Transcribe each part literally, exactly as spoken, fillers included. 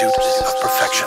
pursuit of perfection.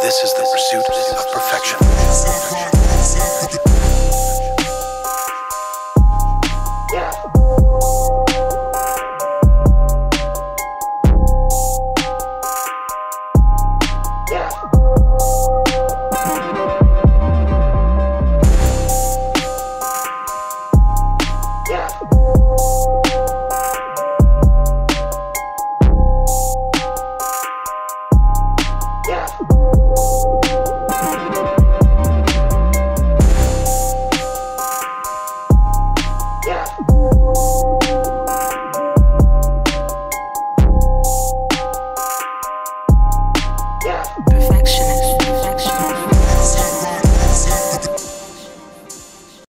This is the pursuit of perfection.